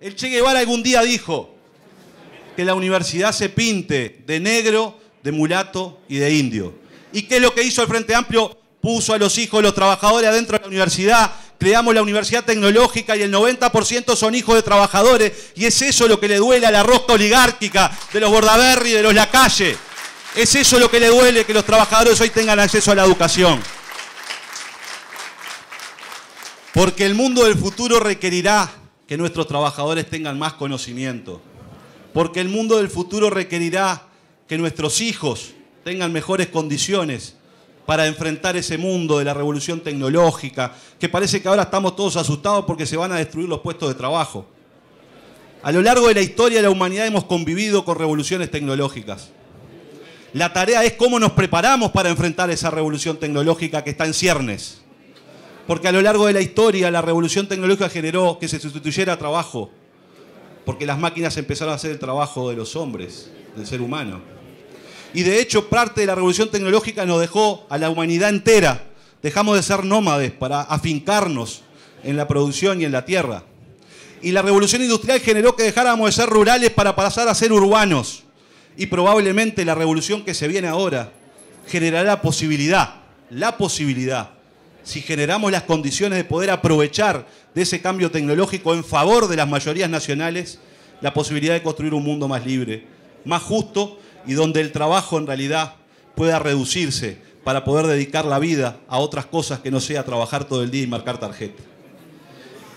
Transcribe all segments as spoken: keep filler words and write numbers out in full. El Che Guevara algún día dijo que la universidad se pinte de negro, de mulato y de indio. ¿Y qué es lo que hizo el Frente Amplio? Puso a los hijos de los trabajadores adentro de la universidad, creamos la universidad tecnológica y el noventa por ciento son hijos de trabajadores, y es eso lo que le duele a la rosca oligárquica de los Bordaberry y de los Lacalle. Es eso lo que le duele, que los trabajadores hoy tengan acceso a la educación. Porque el mundo del futuro requerirá que nuestros trabajadores tengan más conocimiento. Porque el mundo del futuro requerirá que nuestros hijos tengan mejores condiciones para enfrentar ese mundo de la revolución tecnológica, que parece que ahora estamos todos asustados porque se van a destruir los puestos de trabajo. A lo largo de la historia de la humanidad hemos convivido con revoluciones tecnológicas. La tarea es cómo nos preparamos para enfrentar esa revolución tecnológica que está en ciernes. Porque a lo largo de la historia la revolución tecnológica generó que se sustituyera trabajo, porque las máquinas empezaron a hacer el trabajo de los hombres, del ser humano. Y de hecho parte de la revolución tecnológica nos dejó a la humanidad entera. Dejamos de ser nómades para afincarnos en la producción y en la tierra. Y la revolución industrial generó que dejáramos de ser rurales para pasar a ser urbanos. Y probablemente la revolución que se viene ahora generará la posibilidad, la posibilidad, si generamos las condiciones de poder aprovechar de ese cambio tecnológico en favor de las mayorías nacionales, la posibilidad de construir un mundo más libre, más justo, y donde el trabajo en realidad pueda reducirse para poder dedicar la vida a otras cosas que no sea trabajar todo el día y marcar tarjeta.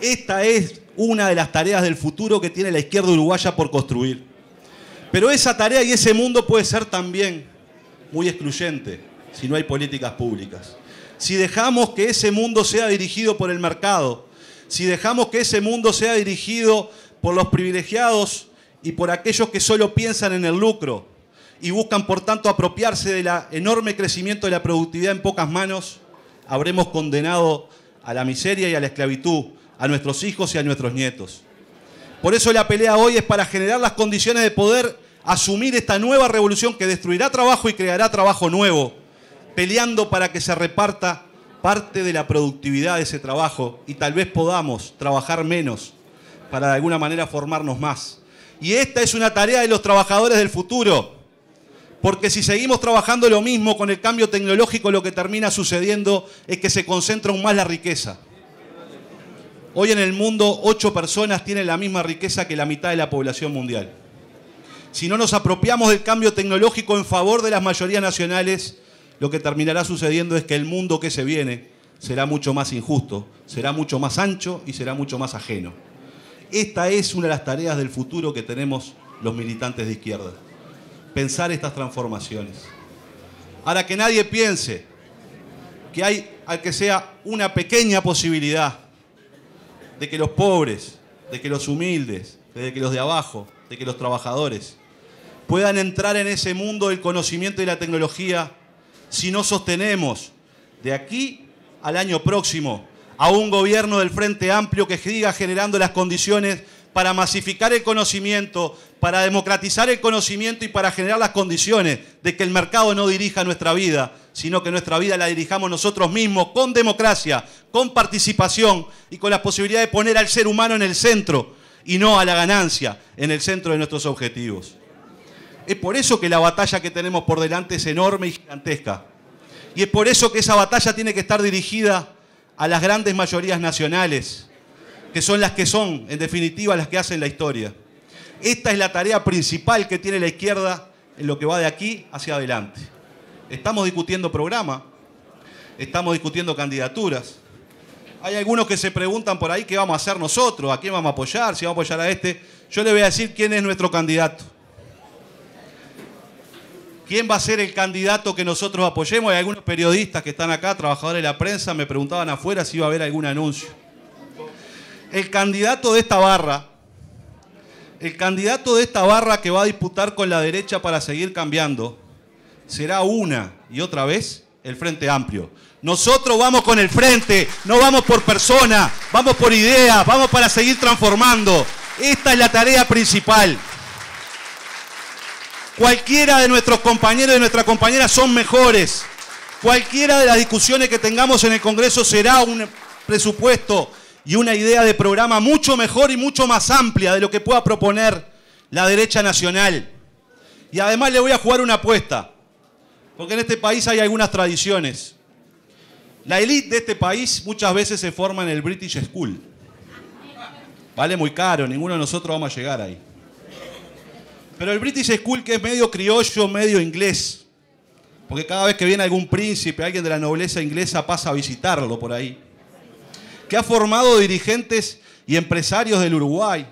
Esta es una de las tareas del futuro que tiene la izquierda uruguaya por construir. Pero esa tarea y ese mundo puede ser también muy excluyente si no hay políticas públicas. Si dejamos que ese mundo sea dirigido por el mercado, si dejamos que ese mundo sea dirigido por los privilegiados y por aquellos que solo piensan en el lucro, y buscan por tanto apropiarse del enorme crecimiento de la productividad en pocas manos, habremos condenado a la miseria y a la esclavitud a nuestros hijos y a nuestros nietos. Por eso la pelea hoy es para generar las condiciones de poder asumir esta nueva revolución que destruirá trabajo y creará trabajo nuevo, peleando para que se reparta parte de la productividad de ese trabajo y tal vez podamos trabajar menos para de alguna manera formarnos más. Y esta es una tarea de los trabajadores del futuro. Porque si seguimos trabajando lo mismo con el cambio tecnológico, lo que termina sucediendo es que se concentra aún más la riqueza. Hoy en el mundo, ocho personas tienen la misma riqueza que la mitad de la población mundial. Si no nos apropiamos del cambio tecnológico en favor de las mayorías nacionales, lo que terminará sucediendo es que el mundo que se viene será mucho más injusto, será mucho más ancho y será mucho más ajeno. Esta es una de las tareas del futuro que tenemos los militantes de izquierda. Pensar estas transformaciones. Ahora, que nadie piense que hay, al que sea una pequeña posibilidad de que los pobres, de que los humildes, de que los de abajo, de que los trabajadores puedan entrar en ese mundo del conocimiento y la tecnología si no sostenemos de aquí al año próximo a un gobierno del Frente Amplio que siga generando las condiciones para masificar el conocimiento, para democratizar el conocimiento y para generar las condiciones de que el mercado no dirija nuestra vida, sino que nuestra vida la dirijamos nosotros mismos con democracia, con participación y con la posibilidad de poner al ser humano en el centro y no a la ganancia en el centro de nuestros objetivos. Es por eso que la batalla que tenemos por delante es enorme y gigantesca. Y es por eso que esa batalla tiene que estar dirigida a las grandes mayorías nacionales, que son las que son, en definitiva, las que hacen la historia. Esta es la tarea principal que tiene la izquierda en lo que va de aquí hacia adelante. Estamos discutiendo programa, estamos discutiendo candidaturas. Hay algunos que se preguntan por ahí qué vamos a hacer nosotros, a quién vamos a apoyar, si vamos a apoyar a este. Yo le voy a decir quién es nuestro candidato. ¿Quién va a ser el candidato que nosotros apoyemos? Hay algunos periodistas que están acá, trabajadores de la prensa, me preguntaban afuera si iba a haber algún anuncio. El candidato de esta barra, el candidato de esta barra que va a disputar con la derecha para seguir cambiando, será una y otra vez el Frente Amplio. Nosotros vamos con el Frente, no vamos por persona, vamos por ideas, vamos para seguir transformando. Esta es la tarea principal. Cualquiera de nuestros compañeros y de nuestras compañeras son mejores. Cualquiera de las discusiones que tengamos en el Congreso será un presupuesto y una idea de programa mucho mejor y mucho más amplia de lo que pueda proponer la derecha nacional. Y además le voy a jugar una apuesta, porque en este país hay algunas tradiciones. La élite de este país muchas veces se forma en el British School. Vale muy caro, ninguno de nosotros vamos a llegar ahí. Pero el British School, que es medio criollo, medio inglés, porque cada vez que viene algún príncipe, alguien de la nobleza inglesa pasa a visitarlo por ahí, que ha formado dirigentes y empresarios del Uruguay,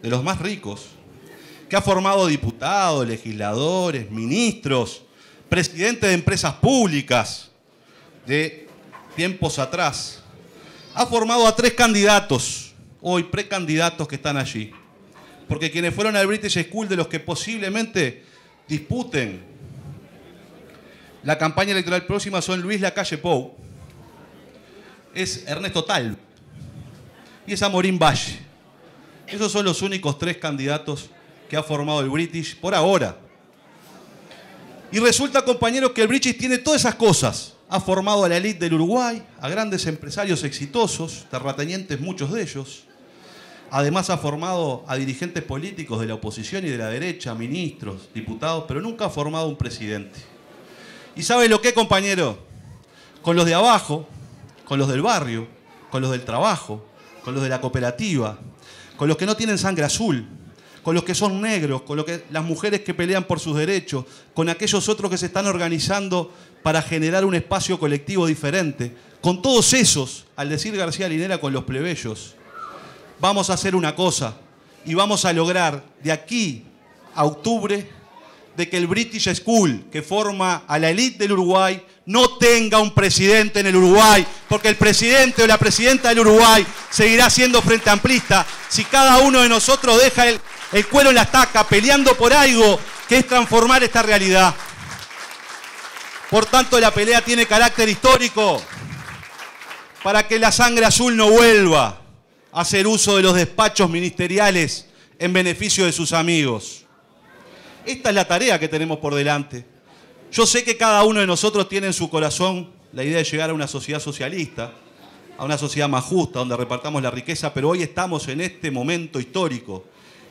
de los más ricos, que ha formado diputados, legisladores, ministros, presidentes de empresas públicas de tiempos atrás, ha formado a tres candidatos, hoy precandidatos que están allí, porque quienes fueron al British School, de los que posiblemente disputen la campaña electoral próxima, son Luis Lacalle Pou, es Ernesto Tal y es Amorín Valle. Esos son los únicos tres candidatos que ha formado el British por ahora. Y resulta, compañeros, que el British tiene todas esas cosas. Ha formado a la élite del Uruguay, a grandes empresarios exitosos, terratenientes muchos de ellos. Además ha formado a dirigentes políticos de la oposición y de la derecha, ministros, diputados, pero nunca ha formado un presidente. ¿Y sabe lo que, compañero? Con los de abajo, con los del barrio, con los del trabajo, con los de la cooperativa, con los que no tienen sangre azul, con los que son negros, con los que, las mujeres que pelean por sus derechos, con aquellos otros que se están organizando para generar un espacio colectivo diferente, con todos esos, al decir García Linera, con los plebeyos, vamos a hacer una cosa y vamos a lograr de aquí a octubre de que el British School, que forma a la élite del Uruguay, no tenga un presidente en el Uruguay, porque el presidente o la presidenta del Uruguay seguirá siendo frente amplista si cada uno de nosotros deja el, el cuero en la estaca peleando por algo que es transformar esta realidad. Por tanto, la pelea tiene carácter histórico para que la sangre azul no vuelva a hacer uso de los despachos ministeriales en beneficio de sus amigos. Esta es la tarea que tenemos por delante. Yo sé que cada uno de nosotros tiene en su corazón la idea de llegar a una sociedad socialista, a una sociedad más justa, donde repartamos la riqueza, pero hoy estamos en este momento histórico.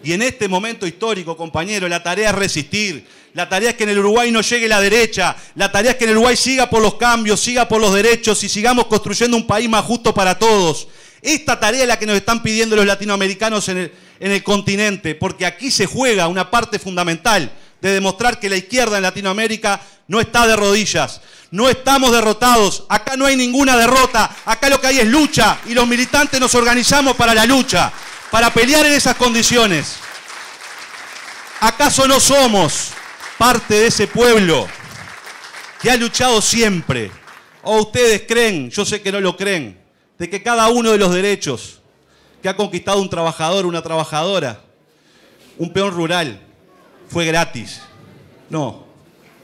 Y en este momento histórico, compañero, la tarea es resistir. La tarea es que en el Uruguay no llegue la derecha. La tarea es que en el Uruguay siga por los cambios, siga por los derechos y sigamos construyendo un país más justo para todos. Esta tarea es la que nos están pidiendo los latinoamericanos en el, en el continente, porque aquí se juega una parte fundamental de demostrar que la izquierda en Latinoamérica no está de rodillas. No estamos derrotados, acá no hay ninguna derrota, acá lo que hay es lucha y los militantes nos organizamos para la lucha, para pelear en esas condiciones. ¿Acaso no somos parte de ese pueblo que ha luchado siempre? ¿O ustedes creen, yo sé que no lo creen, de que cada uno de los derechos que ha conquistado un trabajador, una trabajadora, un peón rural, fue gratis? No,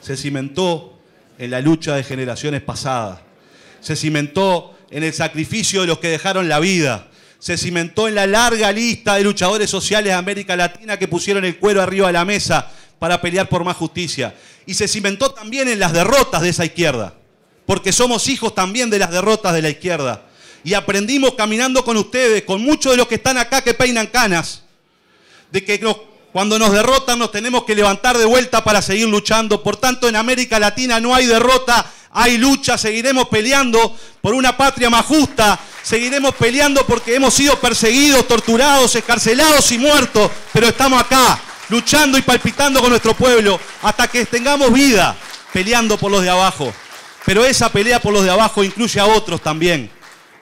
se cimentó en la lucha de generaciones pasadas, se cimentó en el sacrificio de los que dejaron la vida, se cimentó en la larga lista de luchadores sociales de América Latina que pusieron el cuero arriba de la mesa para pelear por más justicia, y se cimentó también en las derrotas de esa izquierda, porque somos hijos también de las derrotas de la izquierda. Y aprendimos caminando con ustedes, con muchos de los que están acá que peinan canas, de que nos, cuando nos derrotan nos tenemos que levantar de vuelta para seguir luchando. Por tanto, en América Latina no hay derrota, hay lucha. Seguiremos peleando por una patria más justa, seguiremos peleando porque hemos sido perseguidos, torturados, escarcelados y muertos, pero estamos acá, luchando y palpitando con nuestro pueblo, hasta que tengamos vida, peleando por los de abajo. Pero esa pelea por los de abajo incluye a otros también,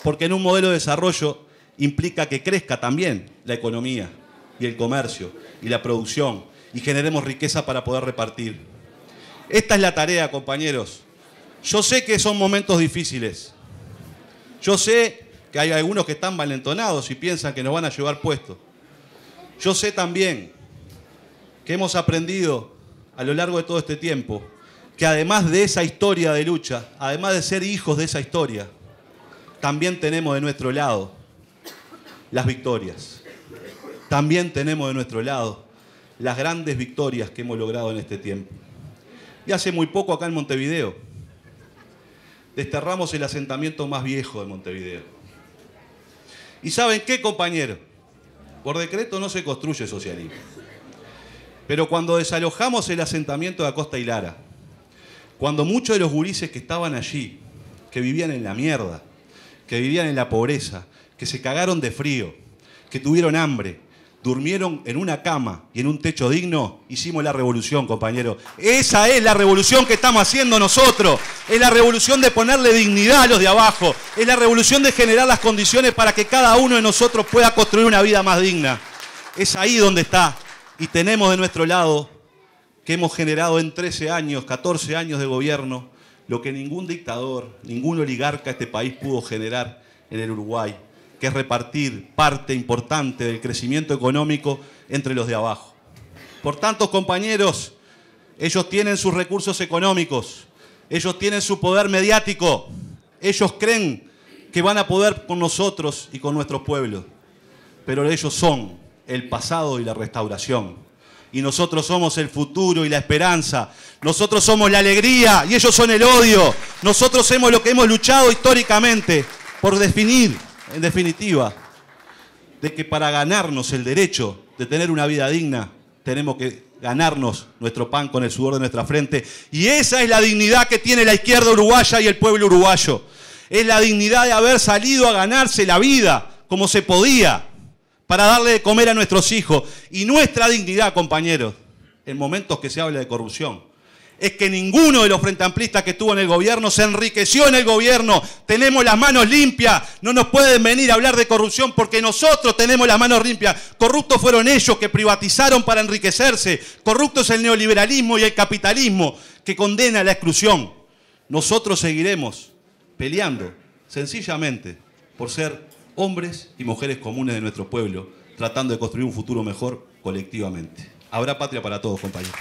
porque en un modelo de desarrollo implica que crezca también la economía y el comercio y la producción y generemos riqueza para poder repartir. Esta es la tarea, compañeros. Yo sé que son momentos difíciles. Yo sé que hay algunos que están valentonados y piensan que nos van a llevar puesto. Yo sé también que hemos aprendido a lo largo de todo este tiempo que además de esa historia de lucha, además de ser hijos de esa historia, también tenemos de nuestro lado las victorias. También tenemos de nuestro lado las grandes victorias que hemos logrado en este tiempo. Y hace muy poco acá en Montevideo desterramos el asentamiento más viejo de Montevideo. ¿Y saben qué, compañeros? Por decreto no se construye socialismo. Pero cuando desalojamos el asentamiento de Acosta y Lara, cuando muchos de los gurises que estaban allí, que vivían en la mierda, que vivían en la pobreza, que se cagaron de frío, que tuvieron hambre, durmieron en una cama y en un techo digno, hicimos la revolución, compañeros. Esa es la revolución que estamos haciendo nosotros. Es la revolución de ponerle dignidad a los de abajo. Es la revolución de generar las condiciones para que cada uno de nosotros pueda construir una vida más digna. Es ahí donde está. Y tenemos de nuestro lado, que hemos generado en trece años, catorce años de gobierno, lo que ningún dictador, ningún oligarca de este país pudo generar en el Uruguay, que es repartir parte importante del crecimiento económico entre los de abajo. Por tanto, compañeros, ellos tienen sus recursos económicos, ellos tienen su poder mediático, ellos creen que van a poder con nosotros y con nuestro pueblo, pero ellos son el pasado y la restauración. Y nosotros somos el futuro y la esperanza. Nosotros somos la alegría y ellos son el odio. Nosotros somos lo que hemos luchado históricamente por definir, en definitiva, de que para ganarnos el derecho de tener una vida digna, tenemos que ganarnos nuestro pan con el sudor de nuestra frente. Y esa es la dignidad que tiene la izquierda uruguaya y el pueblo uruguayo. Es la dignidad de haber salido a ganarse la vida como se podía, para darle de comer a nuestros hijos. Y nuestra dignidad, compañeros, en momentos que se habla de corrupción, es que ninguno de los frenteamplistas que estuvo en el gobierno se enriqueció en el gobierno. Tenemos las manos limpias. No nos pueden venir a hablar de corrupción porque nosotros tenemos las manos limpias. Corruptos fueron ellos que privatizaron para enriquecerse. Corrupto es el neoliberalismo y el capitalismo que condena la exclusión. Nosotros seguiremos peleando, sencillamente, por ser hombres y mujeres comunes de nuestro pueblo, tratando de construir un futuro mejor colectivamente. Habrá patria para todos, compañeros.